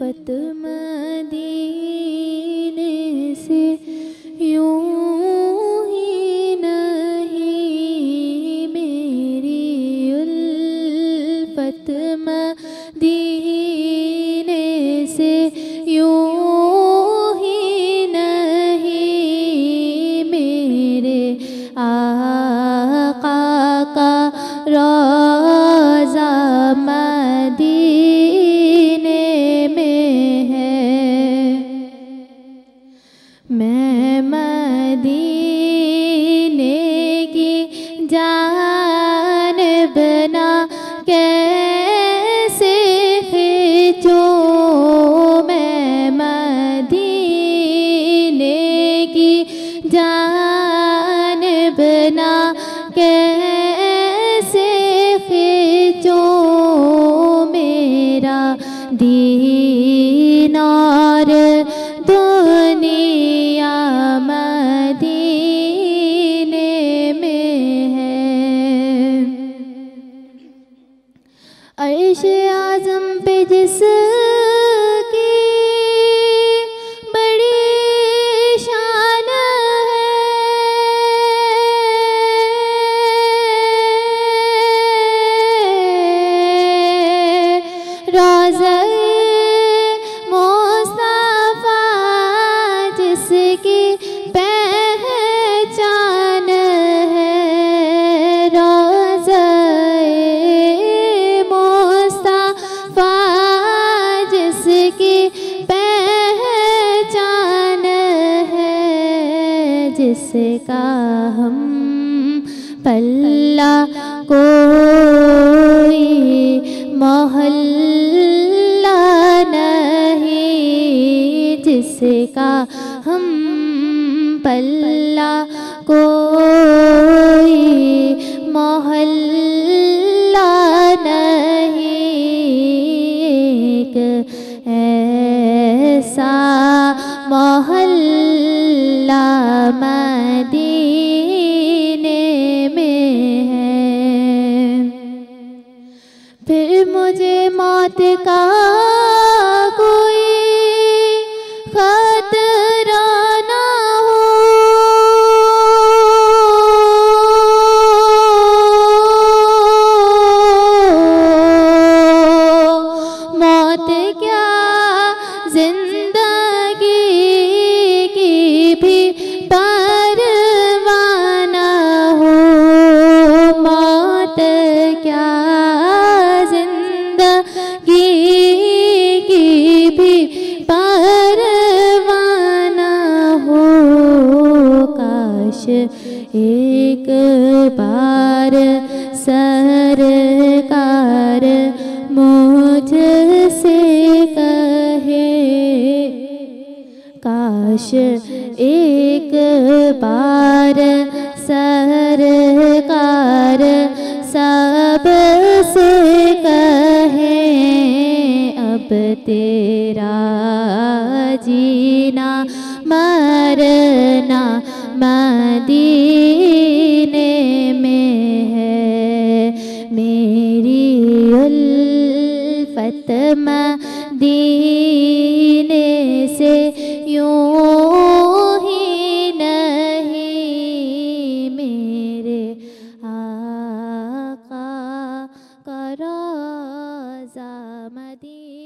उल्फत मदीने से यूं ही नहीं, मेरी उल्फत मदीने से यूं ही नहीं, मेरे आका का रोज़ा मदीने में है। मैं मदीने की जान बना कैसे जो, मैं मदीने की जान बना कैसे जो, मेरा दीन और दुनिया मदीने में है। अर्श आज़म पे जिस जिसका हम पल्ला कोई मोहल्ला नहीं, जिसका हम पल्ला कोई मोहल्ला नहीं, एक ऐसा मोहल्ला मदीने में है। फिर मुझे मौत का कोई खतरा ना हो, मौत क्या जिंदगी की भी एक बार सरकार मुझसे कहे, काश एक बार सरकार सबसे कहे, अब तेरा जीना मरना मदीने में है। मेरी उल्फत मदीने से यूं ही नहीं, मेरे आका का रोज़ा मदीने